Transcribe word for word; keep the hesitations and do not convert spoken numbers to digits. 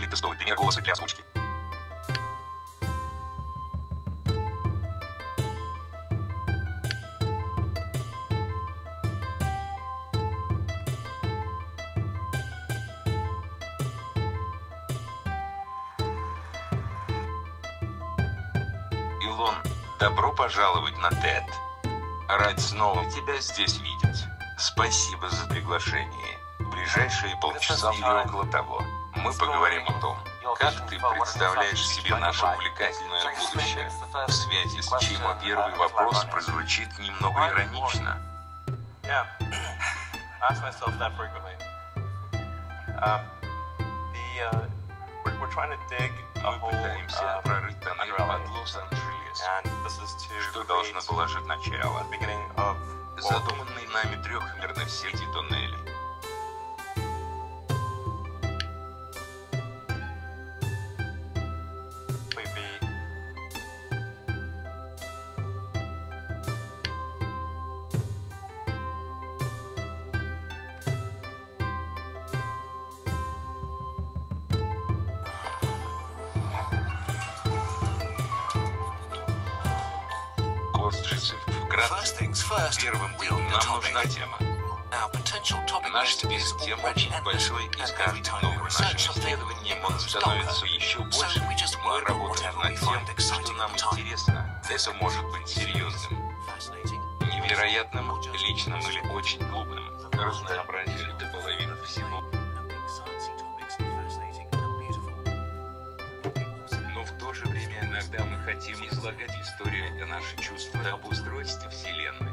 добавили тестовый пример голоса для озвучки. Илон, добро пожаловать на ТЭД. Рад снова тебя здесь видеть. Спасибо за приглашение. В ближайшие полчаса или около того мы поговорим о том, как ты представляешь себе наше увлекательное будущее, в связи с чем первый вопрос прозвучит немного иронично. Мы пытаемся прорыть тоннель под Лос-Анджелес, что должно положить начало задуманной нами трехмерной сети тоннелей. Первым делом нам нужна тема. Наш список тем очень большой, и с каждым новым нашим исследованием он становится еще больше. Мы работаем над тем, что нам интересно. Это может быть серьезным, невероятным, личным или очень клубным. Разнообразие до половины всего. Но в то же время иногда мы хотим излагать историю о наших чувствах об устройстве Вселенной.